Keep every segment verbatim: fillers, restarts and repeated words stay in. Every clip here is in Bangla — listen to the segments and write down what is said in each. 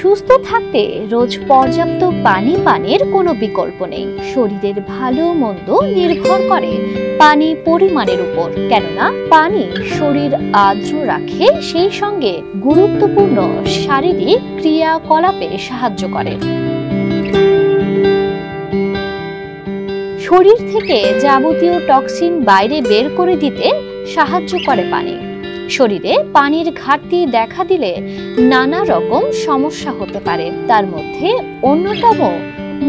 সুস্থ থাকতে রোজ পর্যাপ্ত পানি পানের কোনো বিকল্প নেই। শরীরের ভালো মন্দ নির্ভর করে পানি পরিমাণের উপর, কেননা পানি শরীর আর্দ্র রাখে, সেই সঙ্গে গুরুত্বপূর্ণ শারীরিক ক্রিয়াকলাপে সাহায্য করে। শরীর থেকে যাবতীয় টক্সিন বাইরে বের করে দিতে সাহায্য করে পানি। শরীরে পানির ঘাটতি দেখা দিলে নানা রকম সমস্যা হতে পারে, তার মধ্যে অন্যতম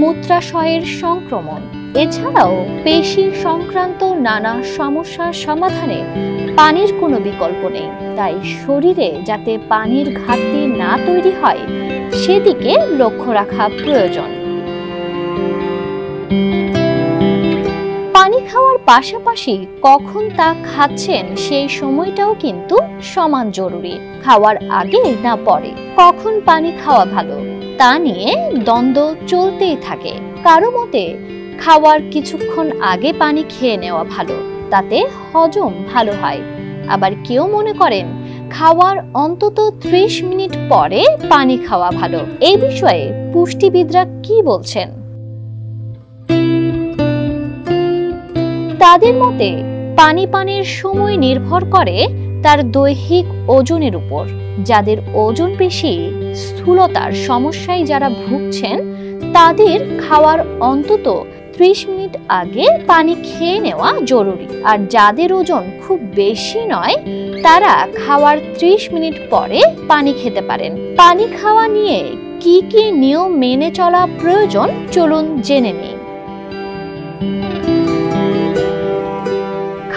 মূত্রাশয়ের সংক্রমণ। এছাড়াও পেশি সংক্রান্ত নানা সমস্যার সমাধানে পানির কোনো বিকল্প নেই। তাই শরীরে যাতে পানির ঘাটতি না তৈরি হয় সেদিকে লক্ষ্য রাখা প্রয়োজন। পানি খাওয়ার পাশাপাশি কখন তা খাচ্ছেন সেই সময়টাও কিন্তু সমান জরুরি। খাওয়ার আগে না পরে কখন পানি খাওয়া ভালো তা নিয়ে দ্বন্দ্ব চলতেই থাকে। কারো মতে খাওয়ার কিছুক্ষণ আগে পানি খেয়ে নেওয়া ভালো, তাতে হজম ভালো হয়। আবার কেউ মনে করেন খাওয়ার অন্তত ত্রিশ মিনিট পরে পানি খাওয়া ভালো। এই বিষয়ে পুষ্টিবিদরা কি বলছেন? তাদের মতে পানি পানের সময় নির্ভর করে তার দৈহিক ওজনের উপর। যাদের ওজন বেশি, স্থূলতার সমস্যায় যারা ভুগছেন, তাদের খাওয়ার অন্তত ত্রিশ মিনিট আগে পানি খেয়ে নেওয়া জরুরি। আর যাদের ওজন খুব বেশি নয়, তারা খাওয়ার ত্রিশ মিনিট পরে পানি খেতে পারেন। পানি খাওয়া নিয়ে কি কি নিয়ম মেনে চলা প্রয়োজন চলুন জেনে নিই।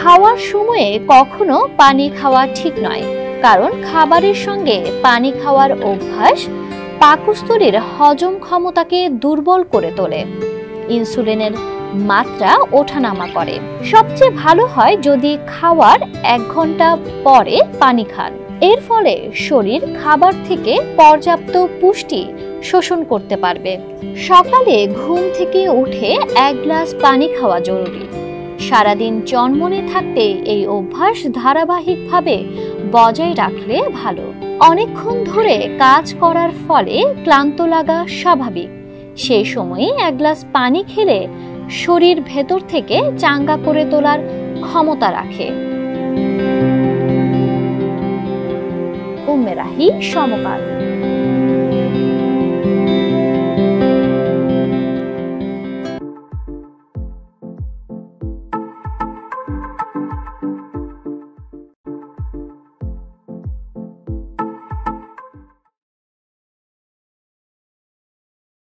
খাওয়ার সময়ে কখনো পানি খাওয়া ঠিক নয়, কারণ খাবারের সঙ্গে পানি খাওয়ার অভ্যাস পাকস্থলীর হজম ক্ষমতাকে দুর্বল করে তোলে। ইনসুলিনের মাত্রা ওঠানামা করে। সবচেয়ে ভালো হয় যদি খাওয়ার এক ঘন্টা পরে পানি খান। এর ফলে শরীর খাবার থেকে পর্যাপ্ত পুষ্টি শোষণ করতে পারবে। সকালে ঘুম থেকে উঠে এক গ্লাস পানি খাওয়া জরুরি। সারাদিন চনমনে থাকতে এই অভ্যাস ধারাবাহিকভাবে বজায় রাখলে ভালো। অনেকক্ষণ ধরে কাজ করার ফলে ক্লান্ত লাগা স্বাভাবিক। সেই সময়ে এক গ্লাস পানি খেলে শরীর ভেতর থেকে চাঙ্গা করে তোলার ক্ষমতা রাখে। উম্মে রাহি, সমকাল।